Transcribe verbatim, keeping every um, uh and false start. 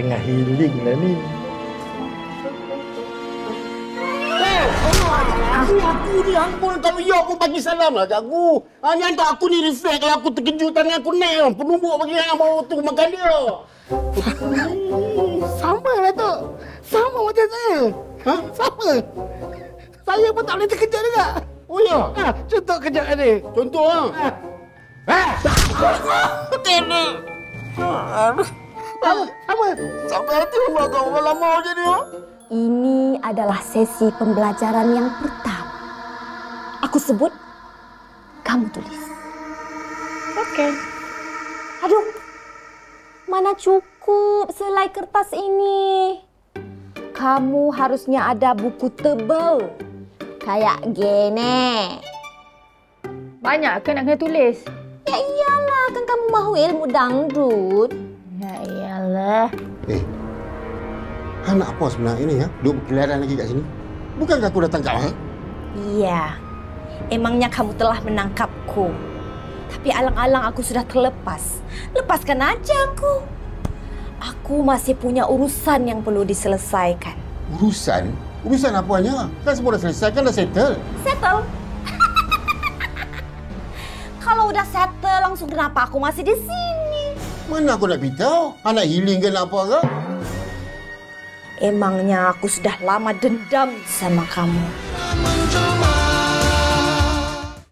tengah healing lah ni. Eh, aku aku ni ampun kalau you aku bagi salam lah kat aku. Ha, ni hantar aku ni reflect kalau aku terkejut tangan aku naik. Penumbuk bagi yang bawa tu makan dia. Sama lah tu. Sama macam saya. Ha? Sama. Saya pun tak boleh terkejut juga. Oh ya? Ha, contoh kejap ni. Contoh lah. Ha. Ha! Kena. Sama, sama. Sampai hati rumah kau lama je dia. Ini adalah sesi pembelajaran yang pertama. Aku sebut, kamu tulis. Okey. Aduh, mana cukup selai kertas ini. Kamu harusnya ada buku tebal. Kayak gini. Banyak ke nak kena tulis? Ya iyalah, kan kamu mahu ilmu dangdut. Ya iyalah. Eh, anak apa sebenarnya ini ya? Duduk berkeliaran lagi kat sini. Bukankah aku dah tangkap? Iya, emangnya kamu telah menangkapku. Tapi alang-alang aku sudah terlepas. Lepaskan aja aku. Aku masih punya urusan yang perlu diselesaikan. Urusan? Urusan apanya? Kan semua dah selesai, kan dah settle. Settle? Kalau dah settle langsung kenapa aku masih di sini? Mana aku nak beritahu? Anak healing ke nak apa ke? Emangnya aku sudah lama dendam sama kamu.